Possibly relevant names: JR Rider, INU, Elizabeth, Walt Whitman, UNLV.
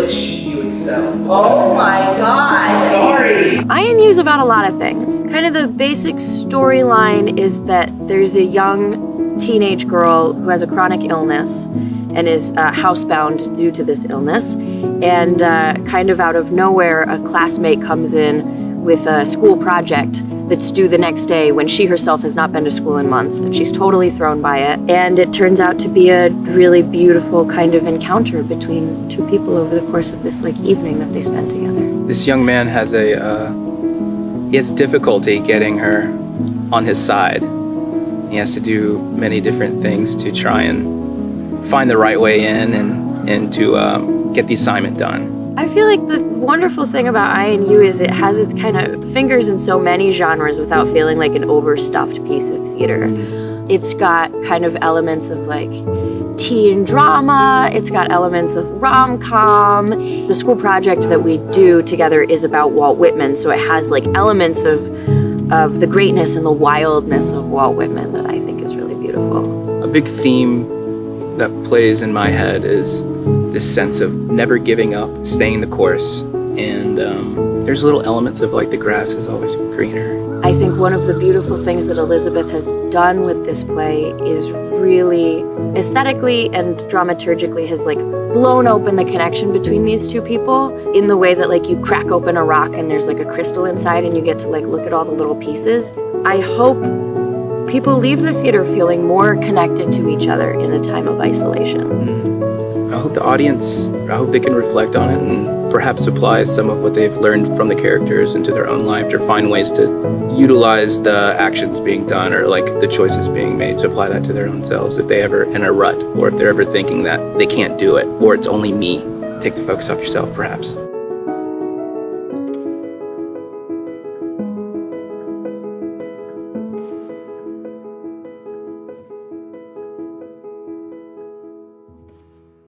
which you excel? Oh my God. Sorry. I enthuse about a lot of things. Kind of the basic storyline is that there's a young teenage girl who has a chronic illness and is housebound due to this illness. And kind of out of nowhere, a classmate comes in with a school project that's due the next day when she herself has not been to school in months, and she's totally thrown by it. And it turns out to be a really beautiful kind of encounter between two people over the course of this evening that they spent together. This young man has a, he has difficulty getting her on his side. He has to do many different things to try and find the right way in and to get the assignment done. I feel like the wonderful thing about INU is it has its kind of fingers in so many genres without feeling like an overstuffed piece of theater. It's got kind of elements of teen drama, it's got elements of rom-com. The school project that we do together is about Walt Whitman, so it has elements of the greatness and the wildness of Walt Whitman that I think is really beautiful. A big theme that plays in my head is this sense of never giving up, staying the course, and there's little elements of the grass is always greener. I think one of the beautiful things that Elizabeth has done with this play is really aesthetically and dramaturgically has blown open the connection between these two people in the way that you crack open a rock and there's a crystal inside and you get to look at all the little pieces. I hope people leave the theater feeling more connected to each other in a time of isolation. I hope the audience, they can reflect on it and perhaps apply some of what they've learned from the characters into their own life, or find ways to utilize the actions being done or the choices being made to apply that to their own selves if they ever in a rut, or if they're ever thinking that they can't do it or it's only me. Take the focus off yourself perhaps.